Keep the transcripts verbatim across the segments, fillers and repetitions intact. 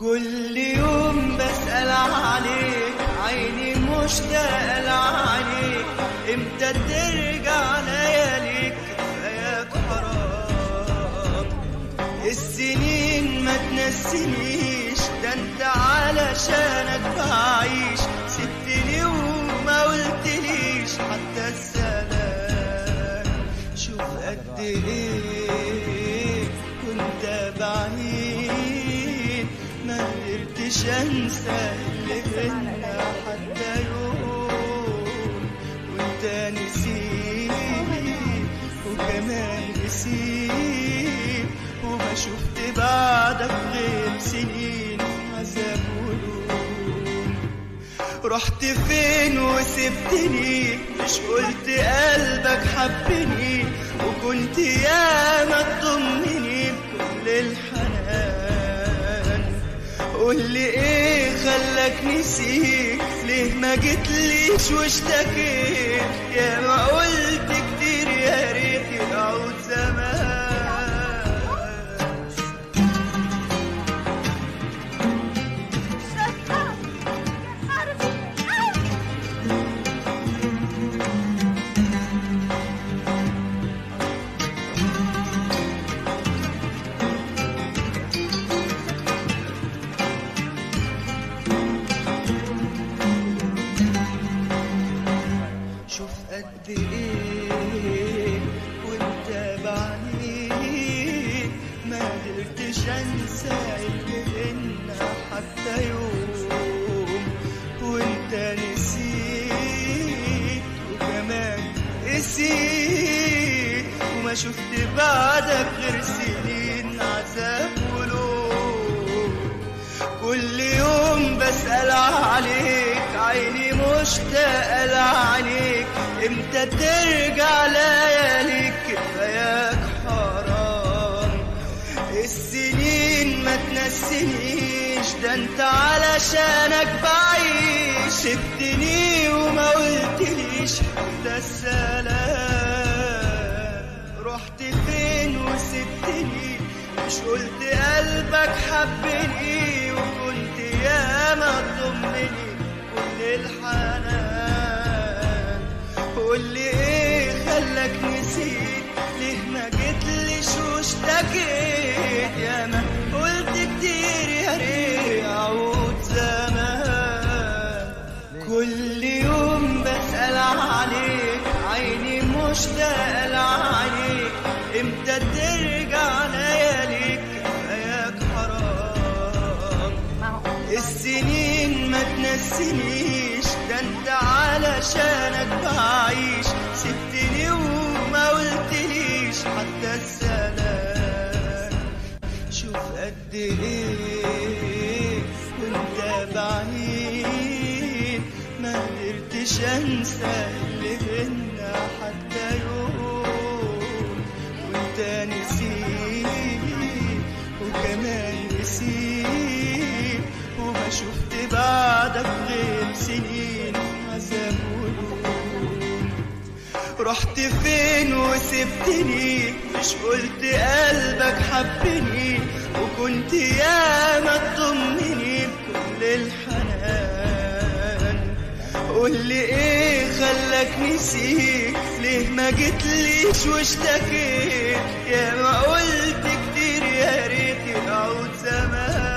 كل يوم بسأل عليك، عيني مشتاقة لعليك، امتى ترجع لياليك يا حرام؟ السنين ما تنسينيش، ده انت علشانك بعيش، سبتني وما قلتليش حتى السلام. شوف قد ايه كنت بعيد، ما قدرتش انسى اللي بينا حتى يوم، وانت نسيت وكمان نسيت، وما شفت بعدك غير سنين عذاب ولوم. رحت فين وسبتني، مش قلت قلبك حبني، وكنت ياما تضمني بكل الحنان. قولي ايه خلاك نسيك، ليه ما جيتليش واشتكيت، يا ما قلت كتير يا ريت يقعد زمان. قد ايه وانت بعيد، ما قدرتش انسى اللي بينا حتى يوم، وانت نسيت وكمان نسيت، وما شفت بعدك غير سنين عذاب ولوم. كل يوم بسأل عليك، عيني مشتاقة لعينيك، امتى ترجع لياليك كفاياك حرام. السنين ما تنسينيش، ده انت علشانك بعيش، سبتني وما قلتليش ده السلام. رحت فين وسبتني، مش قلت قلبك حبني، وكنت ياما تضمني كل الحنان. قولي ايه خلاك نسيت، ليه ما جيتليش واشتكيت، يا ما قلت كتير يا ريت اعود زمان. كل يوم بسأل عليك، عيني مشتاقة لعليك، امتى ترجع لياليك كفاياك حرام. السنين ما تنسينيش، ده انت علشانك بعيش، سبتني وما قلتليش حتى السلام. شوف قد ايه وانت بعيد، ما قدرتش انسى اللي بينا حتى يوم، وانت نسيت وكمان نسيت، وما شفت بعدك غير سنين عذاب ولوم. رحت فين وسبتني، مش قلت قلبك حبني، وكنت ياما تضمني بكل الحنان. قولي ايه خلاك نسيك، ليه ما جيتليش واشتكيت، يا ما قلت كتير يا ريت اقعد زمان.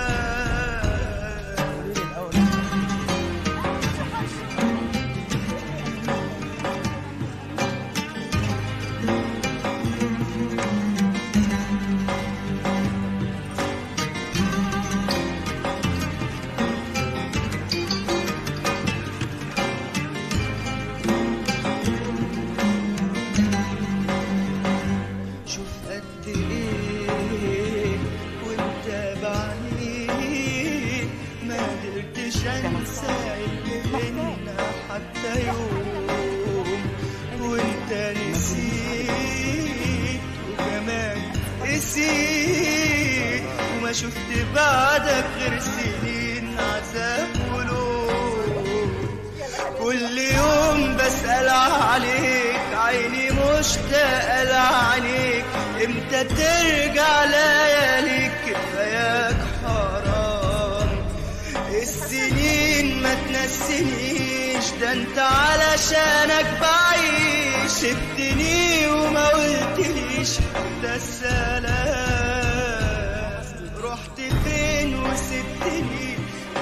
وما شفت بعدك غير سنين عذاب ولوم. كل يوم بسأل عليك، عيني مشتاقة لعينيك، امتى ترجع لياليك كفاياك حرام. ينسينيش، ده انت علشانك بعيش، سبتني وما قلتليش ده السلام. رحت فين وسبتني؟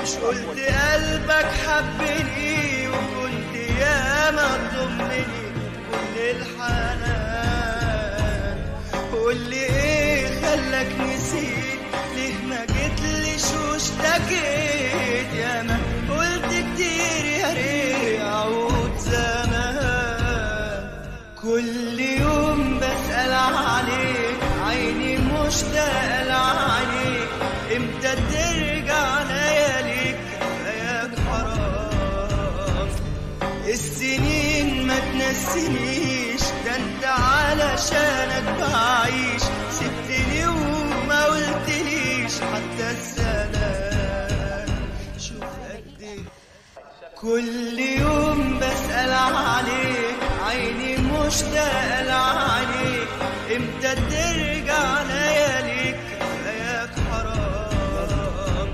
مش قلت قلبك حبني وكنت ياما تضمني كل الحنان. قولي ايه خلاك نسيت؟ ليه ما جيتليش واشتكيت؟ ياما قلت كتير يا ريت اعود زمان. كل يوم بسأل عليك، عيني مشتاقة لعينيك، امتى ترجع لياليك يا حرام. السنين ما تنسينيش، ده انت علشانك بعيش، سبتني وما قلتليش حتى السلام. شوف قد ايه كل يوم بسأل عليك، عيني مشتاقة لعينيك، امتى ترجع لياليك يا حرام.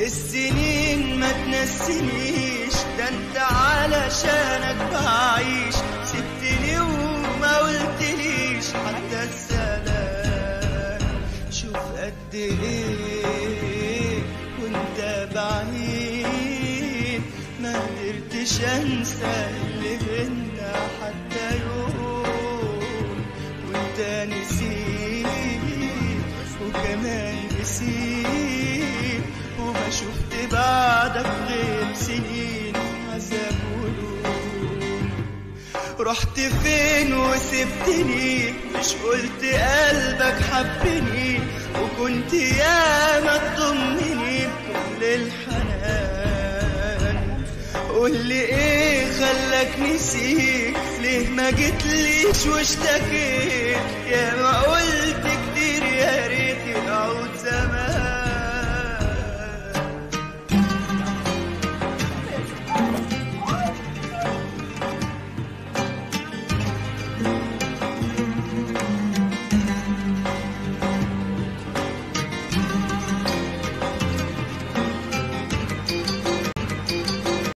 السنين ما تنسينيش، ده انت علشانك بعيش، سبتني وما قلتليش حتى السلام. شوف قد ايه وانت بعيد، ما قدرتش انسى اللي بينا حتى يوم، وانت نسيت وكمان نسيت، وما شفت بعدك غير سنين عذاب ولوم. رحت فين وسبتني؟ مش قلت قلبك حبني وكنت ياما تضمني بكل الحنان. قولي ايه خلاك نسيت؟ ليه ما جيتليش واشتكيت؟ ياما قلت كتير يا ريت اعود